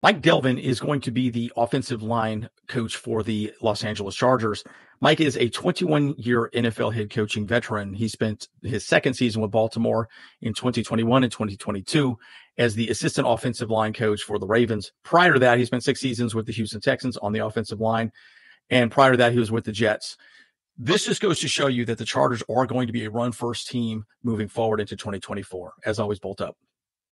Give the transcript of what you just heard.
Mike Devlin is going to be the offensive line coach for the Los Angeles Chargers. Mike is a 21-year NFL head coaching veteran. He spent his second season with Baltimore in 2021 and 2022 as the assistant offensive line coach for the Ravens. Prior to that, he spent 6 seasons with the Houston Texans on the offensive line. And prior to that, he was with the Jets. This just goes to show you that the Chargers are going to be a run-first team moving forward into 2024. As always, bolt up.